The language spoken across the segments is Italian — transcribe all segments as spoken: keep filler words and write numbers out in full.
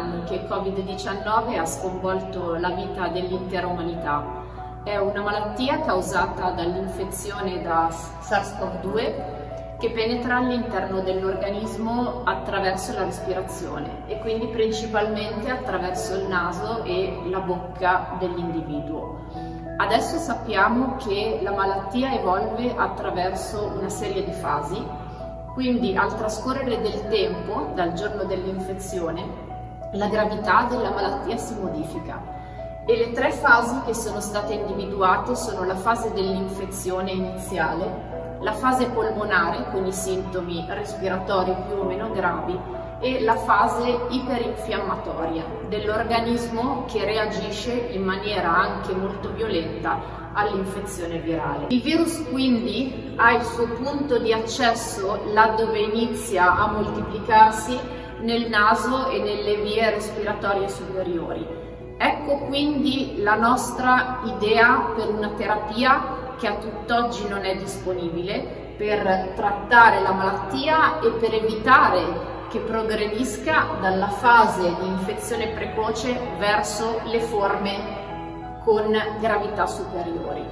sappiamo che il Covid diciannove ha sconvolto la vita dell'intera umanità. È una malattia causata dall'infezione da SARS-CoV due che penetra all'interno dell'organismo attraverso la respirazione e quindi principalmente attraverso il naso e la bocca dell'individuo. Adesso sappiamo che la malattia evolve attraverso una serie di fasi, quindi al trascorrere del tempo, dal giorno dell'infezione, la gravità della malattia si modifica. E le tre fasi che sono state individuate sono la fase dell'infezione iniziale, la fase polmonare con i sintomi respiratori più o meno gravi e la fase iperinfiammatoria dell'organismo che reagisce in maniera anche molto violenta all'infezione virale. Il virus quindi ha il suo punto di accesso laddove inizia a moltiplicarsi nel naso e nelle vie respiratorie superiori. Ecco quindi la nostra idea per una terapia che a tutt'oggi non è disponibile per trattare la malattia e per evitare che progredisca dalla fase di infezione precoce verso le forme con gravità superiori.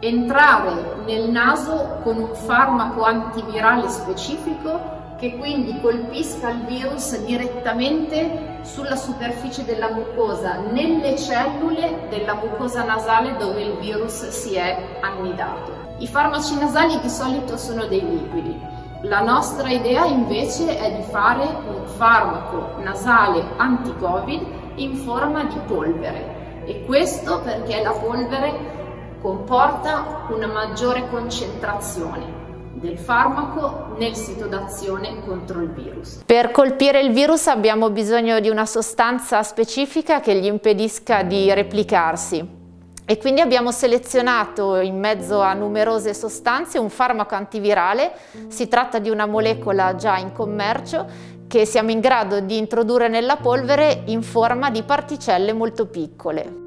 Entrare nel naso con un farmaco antivirale specifico che quindi colpisca il virus direttamente sulla superficie della mucosa, nelle cellule della mucosa nasale dove il virus si è annidato. I farmaci nasali di solito sono dei liquidi. La nostra idea invece è di fare un farmaco nasale anti-Covid in forma di polvere, e questo perché la polvere comporta una maggiore concentrazione del farmaco nel sito d'azione contro il virus. Per colpire il virus abbiamo bisogno di una sostanza specifica che gli impedisca di replicarsi, e quindi abbiamo selezionato in mezzo a numerose sostanze un farmaco antivirale. Si tratta di una molecola già in commercio che siamo in grado di introdurre nella polvere in forma di particelle molto piccole.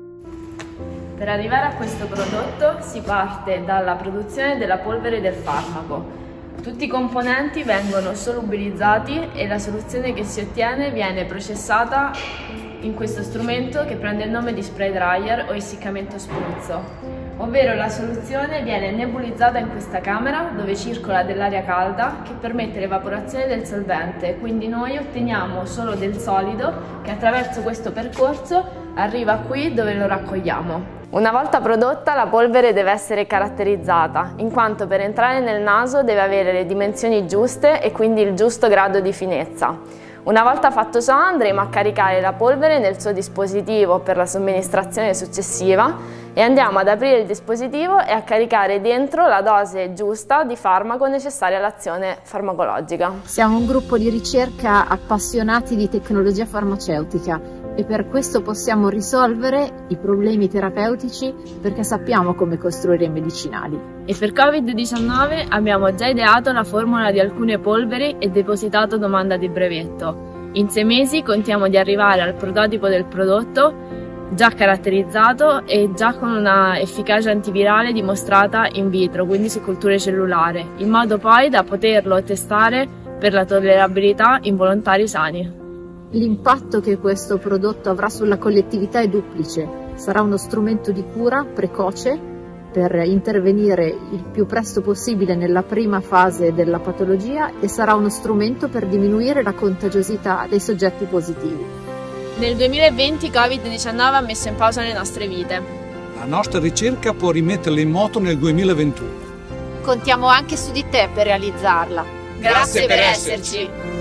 Per arrivare a questo prodotto si parte dalla produzione della polvere del farmaco. Tutti i componenti vengono solubilizzati e la soluzione che si ottiene viene processata in questo strumento che prende il nome di spray dryer o essiccamento spruzzo, ovvero la soluzione viene nebulizzata in questa camera dove circola dell'aria calda che permette l'evaporazione del solvente, quindi noi otteniamo solo del solido che attraverso questo percorso arriva qui dove lo raccogliamo. Una volta prodotta, la polvere deve essere caratterizzata, in quanto per entrare nel naso deve avere le dimensioni giuste e quindi il giusto grado di finezza. Una volta fatto ciò, andremo a caricare la polvere nel suo dispositivo per la somministrazione successiva e andiamo ad aprire il dispositivo e a caricare dentro la dose giusta di farmaco necessaria all'azione farmacologica. Siamo un gruppo di ricerca appassionati di tecnologia farmaceutica e per questo possiamo risolvere i problemi terapeutici perché sappiamo come costruire i medicinali. E per Covid diciannove abbiamo già ideato la formula di alcune polveri e depositato domanda di brevetto. In sei mesi contiamo di arrivare al prototipo del prodotto già caratterizzato e già con una efficacia antivirale dimostrata in vitro, quindi su colture cellulare, in modo poi da poterlo testare per la tollerabilità in volontari sani. L'impatto che questo prodotto avrà sulla collettività è duplice. Sarà uno strumento di cura precoce per intervenire il più presto possibile nella prima fase della patologia e sarà uno strumento per diminuire la contagiosità dei soggetti positivi. Nel duemilaventi Covid diciannove ha messo in pausa le nostre vite. La nostra ricerca può rimetterla in moto nel duemilaventuno. Contiamo anche su di te per realizzarla. Grazie, Grazie per esserci!